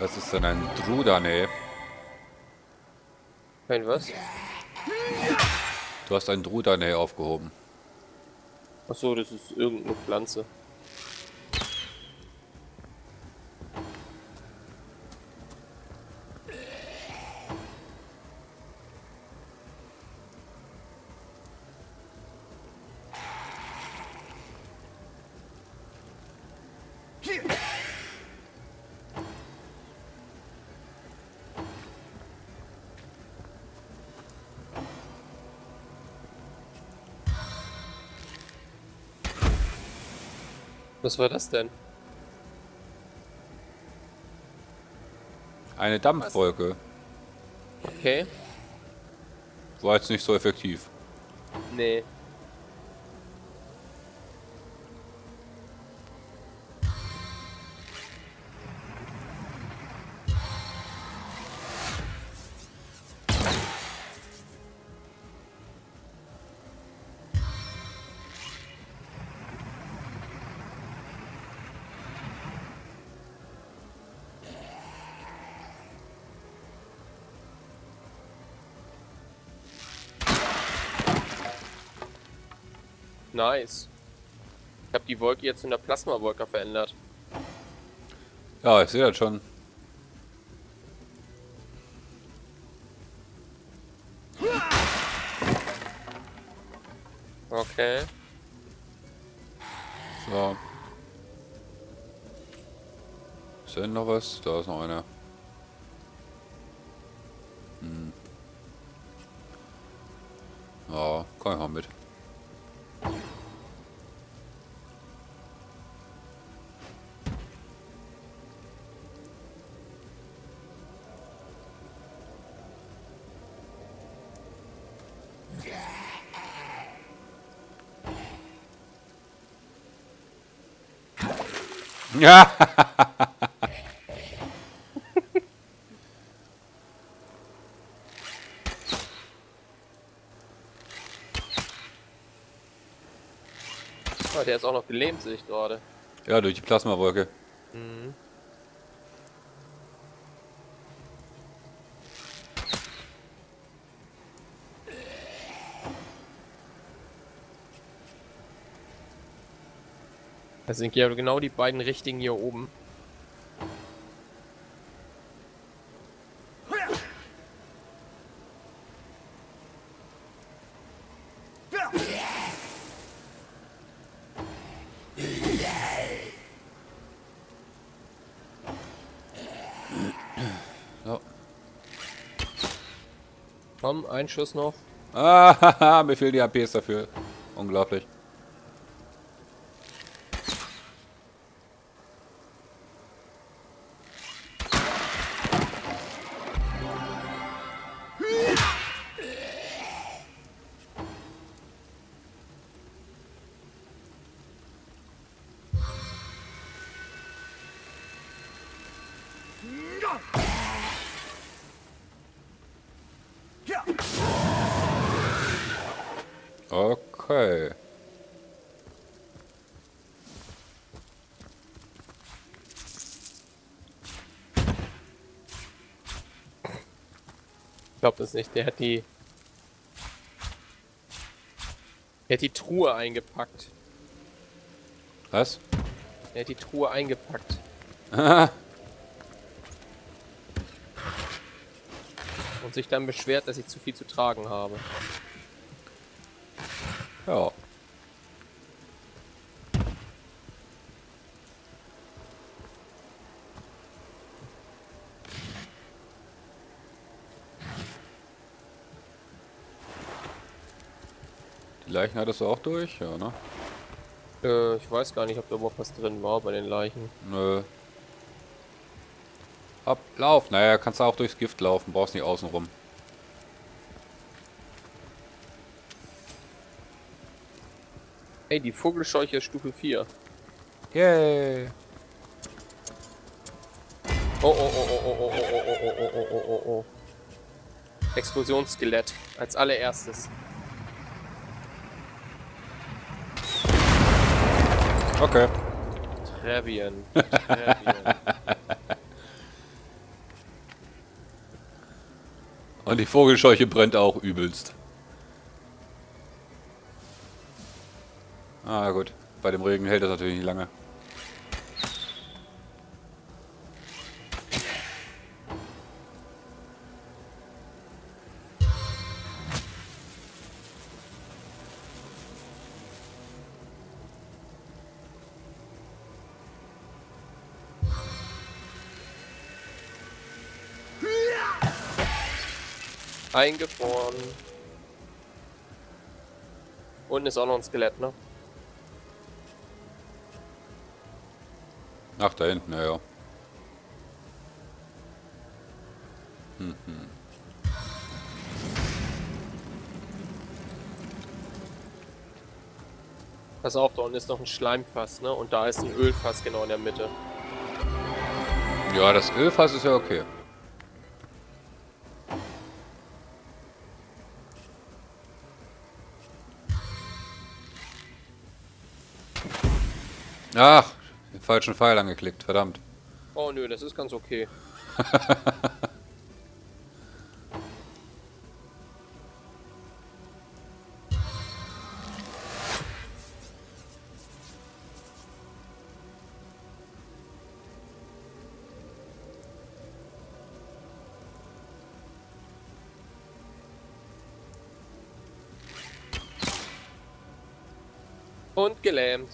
Was ist denn ein Drudane? Ein was? Du hast einen Drudane aufgehoben. Achso, das ist irgendeine Pflanze. Was war das denn? Eine Dampfwolke. Was? Okay. War jetzt nicht so effektiv. Nee. Nice. Ich habe die Wolke jetzt in der Plasma-Wolke verändert. Ja, ich sehe das schon. Okay. So. Ist denn noch was? Da ist noch einer. Hm. Ja, komm ich mal mit. Ja. Oh, der ist auch noch gelähmt, sehe ich gerade. Ja, durch die Plasmawolke. Mhm. Das sind ja genau die beiden richtigen hier oben. So. Komm, ein Schuss noch. Ah, mir fehlen die APs dafür. Unglaublich. Okay. Ich glaube das nicht, der hat die... Der hat die Truhe eingepackt. Was? Der hat die Truhe eingepackt. Und sich dann beschwert, dass ich zu viel zu tragen habe. Ja. Die Leichen hattest du auch durch? Ja, ne? Ich weiß gar nicht, ob da überhaupt was drin war bei den Leichen. Nö. Ab, lauf! Naja, kannst du auch durchs Gift laufen, brauchst nicht außen rum. Ey, die Vogelscheuche ist Stufe 4. Yay! Oh. Explosionskelett als allererstes. Okay. Trevian. Und die Vogelscheuche brennt auch übelst. Ah gut, bei dem Regen hält das natürlich nicht lange. Eingefroren. Unten ist auch noch ein Skelett, ne? Ach, da hinten, ja. Hm, hm. Pass auf, da unten ist noch ein Schleimfass, ne? Und da ist ein Ölfass genau in der Mitte. Ja, das Ölfass ist ja okay. Ach, den falschen Pfeil angeklickt, verdammt. Oh nö, das ist ganz okay. Und gelähmt.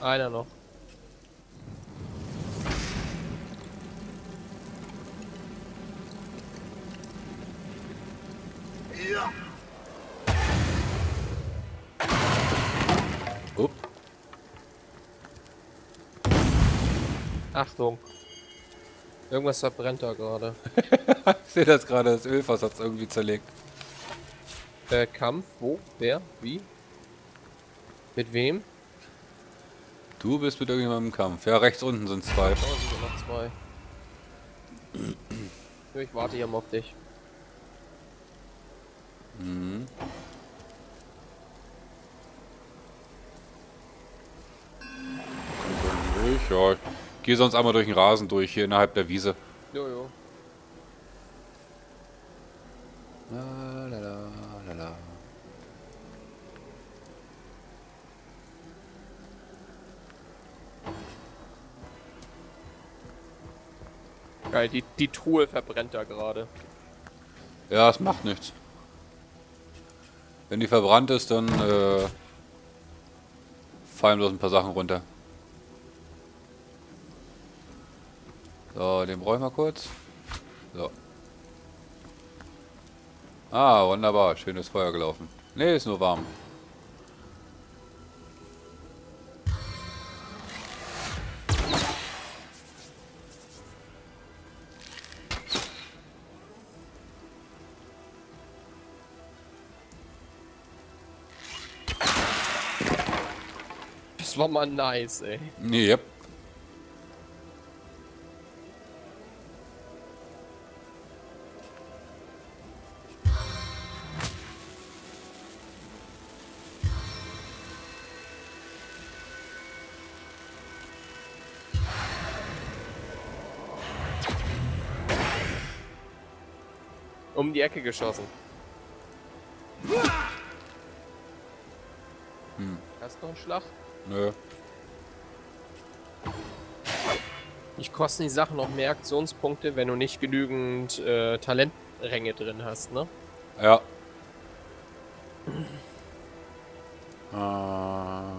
Einer noch. Achtung. Irgendwas verbrennt da gerade. Ich sehe das gerade, das Ölfass hat es irgendwie zerlegt. Kampf? Wo? Wer? Wie? Mit wem? Du bist mit irgendjemandem im Kampf. Ja, rechts unten sind zwei. Oh, sind noch zwei. Ich warte hier mal auf dich. Mhm. Ja, geh sonst einmal durch den Rasen durch, hier innerhalb der Wiese. Jojo. La, la, la, la, la. Geil, die Truhe verbrennt da gerade. Ja, es macht nichts. Wenn die verbrannt ist, dann fallen bloß ein paar Sachen runter. So, den brauche ich mal kurz. So. Ah, wunderbar. Schönes Feuer gelaufen. Ne, ist nur warm. Das war mal nice, ey. Yep. Um die Ecke geschossen. Hm. Hast du noch einen Schlag? Nö. Ich koste die Sachen noch mehr Aktionspunkte, wenn du nicht genügend Talentränge drin hast, ne? Ja. Ah.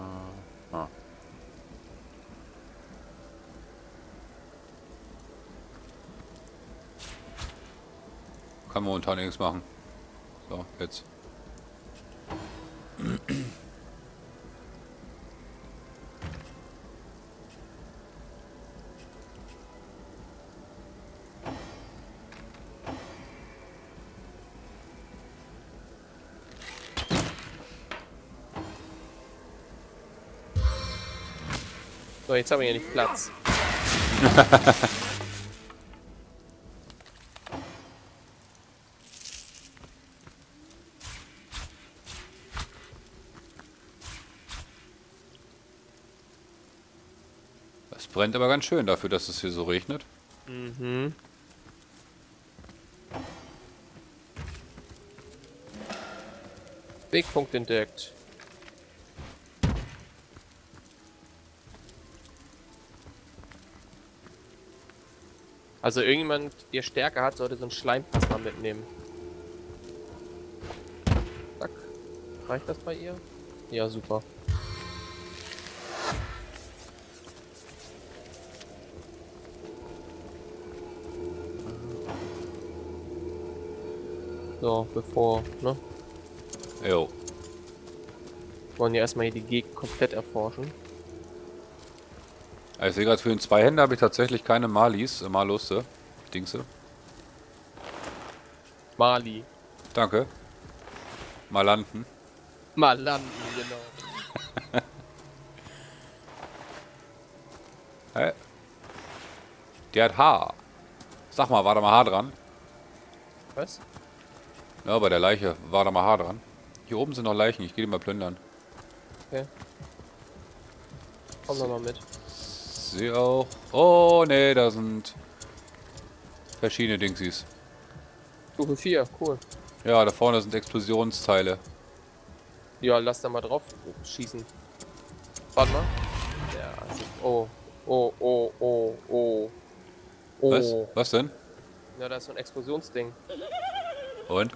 Kann momentan nichts machen. So, jetzt. So, jetzt haben wir hier nicht Platz. Es brennt aber ganz schön dafür, dass es hier so regnet. Mhm. Wegpunkt entdeckt. Also irgendjemand, der Stärke hat, sollte so einen Schleimfass mal mitnehmen. Zack. Reicht das bei ihr? Ja, super. So, bevor, ne? Jo. Wollen ja erstmal hier die Gegend komplett erforschen. Ich sehe gerade, für den Zweihänder habe ich tatsächlich keine Malis, Malusse, Dingse. Mali. Danke. Malanden. Malanden, genau. Hä? Der hat Haar. Sag mal, war da mal Haar dran? Was? Na, bei der Leiche war da mal Haar dran. Hier oben sind noch Leichen, ich gehe die mal plündern. Okay. Komm doch mal mit. Sehe auch. Oh, nee, da sind verschiedene Dingsies. Stufe 4, cool. Ja, da vorne sind Explosionsteile. Ja, lass da mal drauf schießen. Warte mal. Ja, also, oh. Was? Was denn? Ja, da ist so ein Explosionsding. Und?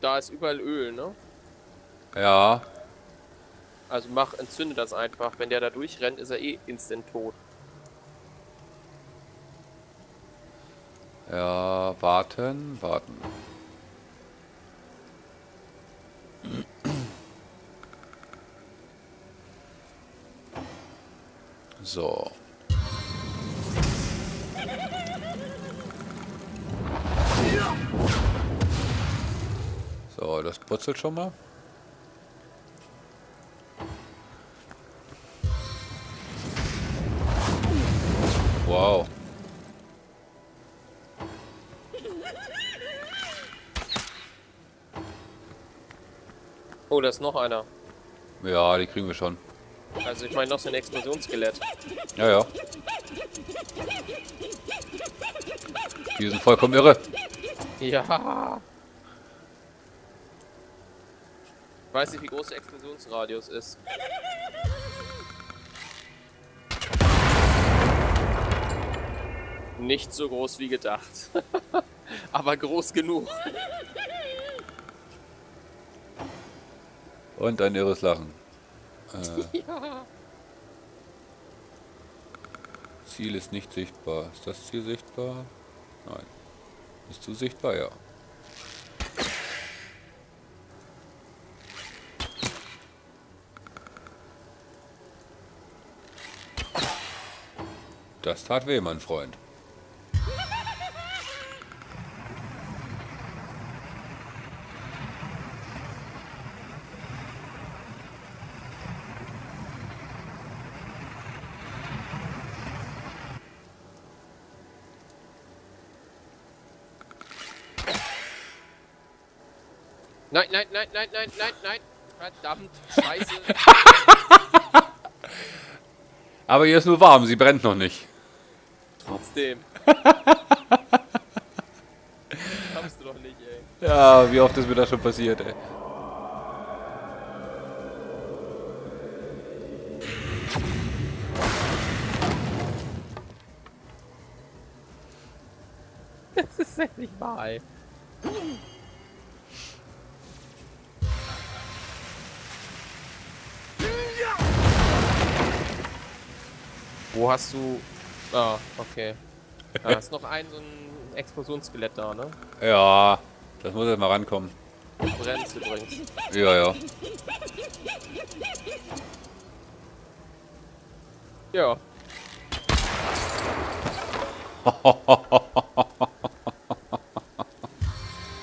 Da ist überall Öl, ne? Ja. Also entzünde das einfach. Wenn der da durchrennt, ist er eh instant tot. Ja, warten. So. So, das putzelt schon mal. Wow. Oh, da ist noch einer. Ja, die kriegen wir schon. Also ich meine noch so ein Explosionskelett. Ja, ja. Die sind vollkommen irre. Ja. Ich weiß nicht, wie groß der Explosionsradius ist. Nicht so groß wie gedacht. Aber groß genug. Und ein irres Lachen. Ja. Ziel ist nicht sichtbar. Ist das Ziel sichtbar? Nein. Bist du sichtbar? Ja. Das tat weh, mein Freund. Nein. Verdammt, scheiße. Aber hier ist nur warm, sie brennt noch nicht. Trotzdem. Kommst du doch nicht, ey. Ja, wie oft ist mir das schon passiert, ey. Das ist echt nicht wahr, ey. Wo hast du... Ah, okay. Da ist noch so ein Explosionskelett da, ne? Ja, das muss jetzt mal rankommen. Brennst übrigens. Ja. Ja.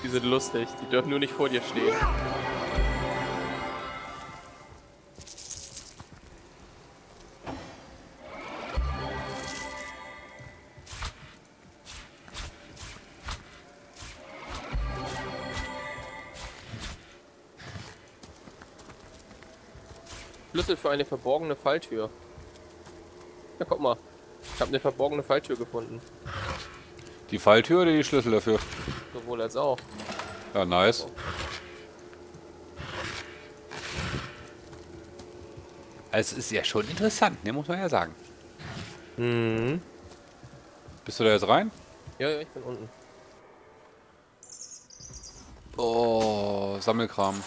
Die sind lustig, die dürfen nur nicht vor dir stehen. Schlüssel für eine verborgene Falltür. Ja, guck mal. Ich habe eine verborgene Falltür gefunden. Die Falltür oder die Schlüssel dafür? Sowohl als auch. Ja, nice. Also es ist ja schon interessant, ne, muss man ja sagen. Mhm. Bist du da jetzt rein? Ja, ja, ich bin unten. Oh, Sammelkram.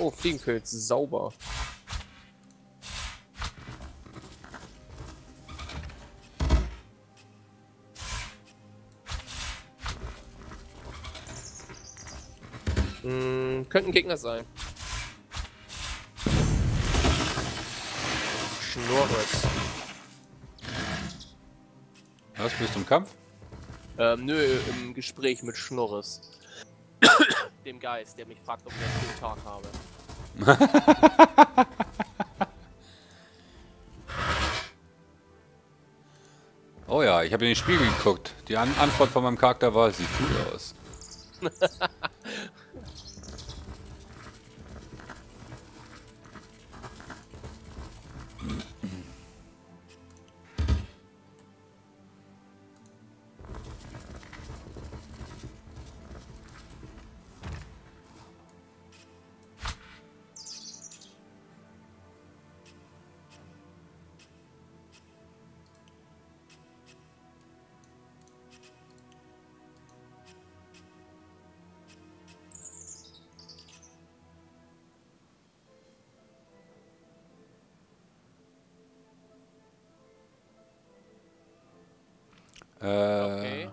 Oh, Fliegenpilz, sauber. Könnten Gegner sein. Schnorre. Was, bist du im Kampf? Nö, im Gespräch mit Schnorres. Dem Geist, der mich fragt, ob ich einen guten Tag habe. Oh ja, ich habe in den Spiegel geguckt. Die Antwort von meinem Charakter war, sieht gut aus. Okay,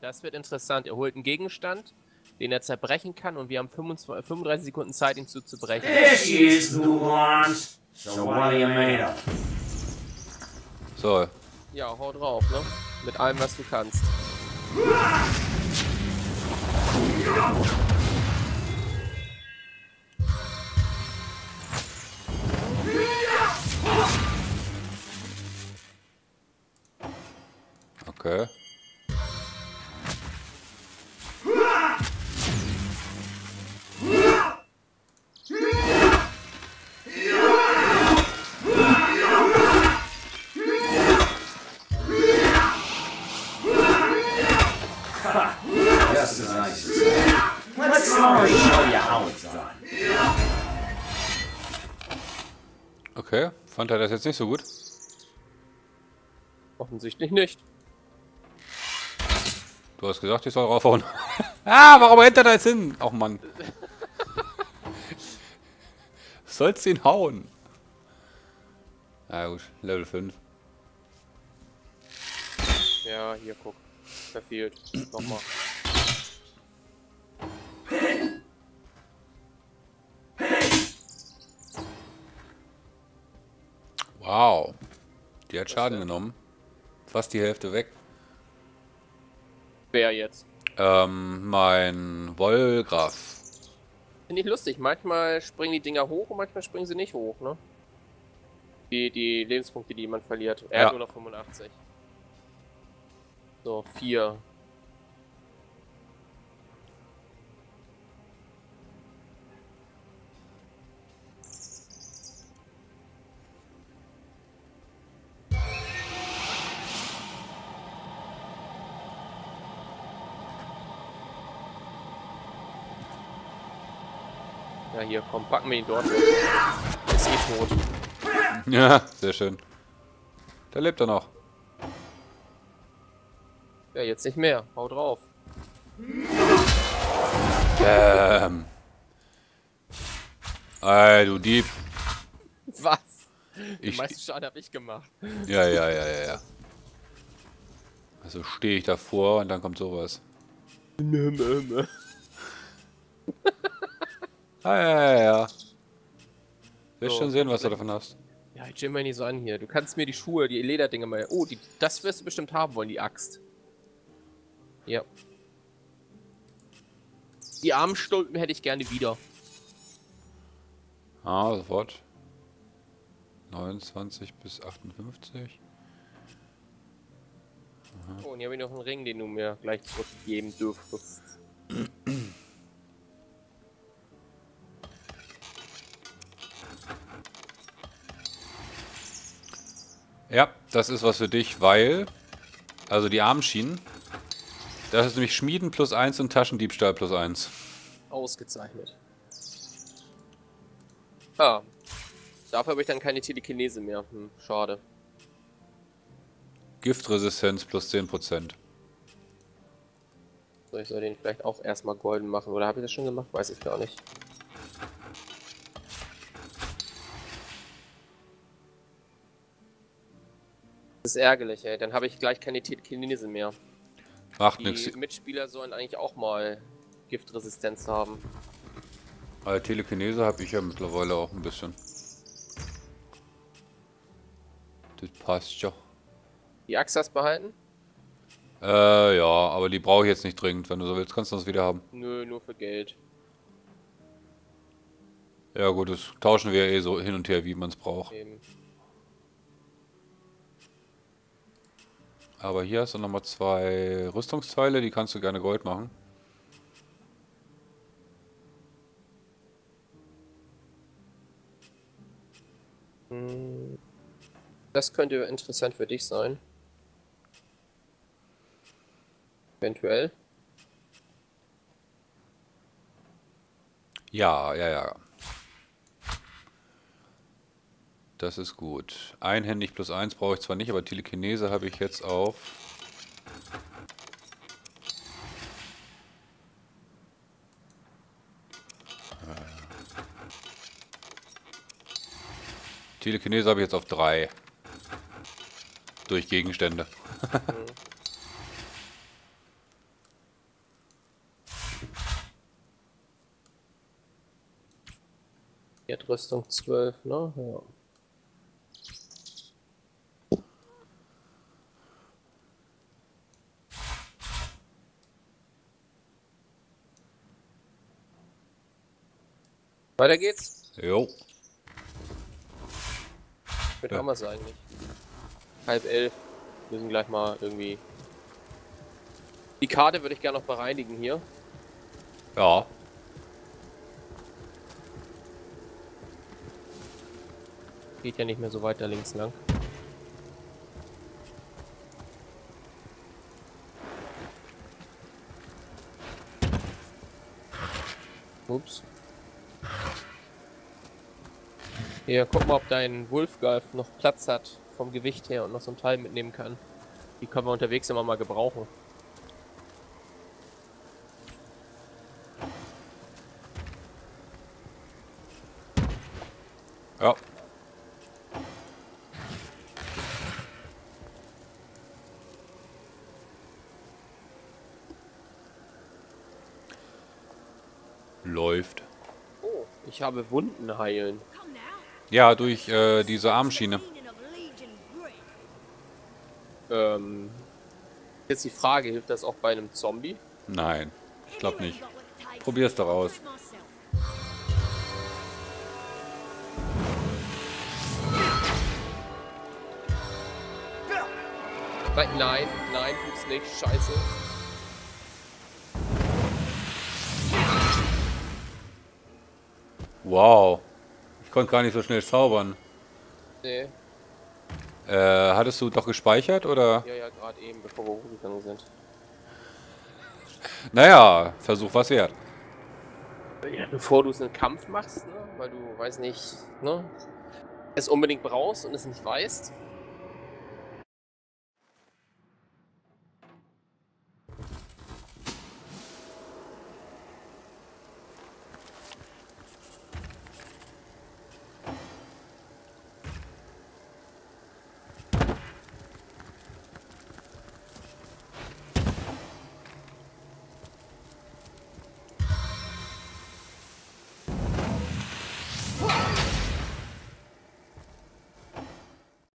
das wird interessant. Er holt einen Gegenstand, den er zerbrechen kann, und wir haben 35 Sekunden Zeit, ihn zu zerbrechen. So. Ja, hau drauf, ne? Mit allem, was du kannst. Okay. Just as nice as that. Let's show you how it's done. Okay, fand er das jetzt nicht so gut? Offensichtlich nicht. Du hast gesagt, ich soll raufhauen. Ah, warum rennt er da jetzt hin? Ach Mann. Sollst ihn hauen. Na gut, Level 5. Ja, hier guck. Verfehlt. Nochmal. Wow. Die hat Schaden genommen. Fast die Hälfte weg. Wer jetzt? Mein Wollgraf. Finde ich lustig. Manchmal springen die Dinger hoch und manchmal springen sie nicht hoch, ne? Die Lebenspunkte, die man verliert. Er hat nur noch 85. So, 4. Ja, hier, komm, packen wir ihn dort. Der ist eh tot. Ja, sehr schön. Da lebt er noch. Ja, jetzt nicht mehr. Hau drauf. Ey, du Dieb. Was? Den meisten Schaden hab ich gemacht. Ja. Also stehe ich davor und dann kommt sowas. Nö. Ja. Willst so, schon sehen, was du davon hast. Ja, ich chill mir nicht so an hier. Du kannst mir die Schuhe, die Lederdinge mal... Oh, das wirst du bestimmt haben wollen, die Axt. Ja. Die Armstulpen hätte ich gerne wieder. Ah, sofort. 29 bis 58. Oh, und hier habe ich noch einen Ring, den du mir gleich zurückgeben dürftest. Ja, das ist was für dich, weil... Also die Armschienen. Das ist nämlich Schmieden +1 und Taschendiebstahl +1. Ausgezeichnet. Ah. Dafür habe ich dann keine Telekinese mehr. Hm, schade. Giftresistenz +10%. So, ich soll den vielleicht auch erstmal golden machen. Oder habe ich das schon gemacht? Weiß ich gar nicht. Das ist ärgerlich, ey. Dann habe ich gleich keine Telekinese mehr. Macht nichts. Die Mitspieler sollen eigentlich auch mal Giftresistenz haben. Aber Telekinese habe ich ja mittlerweile auch ein bisschen. Das passt ja. Die Axt hast behalten? Ja, aber die brauche ich jetzt nicht dringend. Wenn du so willst, kannst du das wieder haben. Nö, nur für Geld. Ja gut, das tauschen wir eh so hin und her, wie man es braucht. Eben. Aber hier hast du nochmal 2 Rüstungsteile, die kannst du gerne Gold machen. Das könnte interessant für dich sein. Eventuell. Ja. Das ist gut. Einhändig +1 brauche ich zwar nicht, aber Telekinese habe ich jetzt auf... Telekinese habe ich jetzt auf 3. Durch Gegenstände. Jetzt Rüstung 12, ne? Ja. Weiter geht's? Jo. Wird ja. Hammer's eigentlich. 10:30. Müssen gleich mal irgendwie... Die Karte würde ich gerne noch bereinigen hier. Ja. Geht ja nicht mehr so weit da links lang. Ups. Hier, guck mal, ob dein Wolfgolf noch Platz hat vom Gewicht her und noch so ein Teil mitnehmen kann. Die können wir unterwegs immer mal gebrauchen. Ja. Läuft. Oh, ich habe Wunden heilen. Ja, durch diese Armschiene. Jetzt die Frage, hilft das auch bei einem Zombie? Nein, ich glaube nicht. Probier's doch aus. Nein, tut's nicht, scheiße. Wow. Ich konnte gar nicht so schnell zaubern. Nee. Hattest du doch gespeichert, oder? Ja, gerade eben, bevor wir hochgegangen sind. Naja, Versuch was wert. Ja, bevor du es in den Kampf machst, ne? Weil du, weiß nicht, ne? Es unbedingt brauchst und es nicht weißt.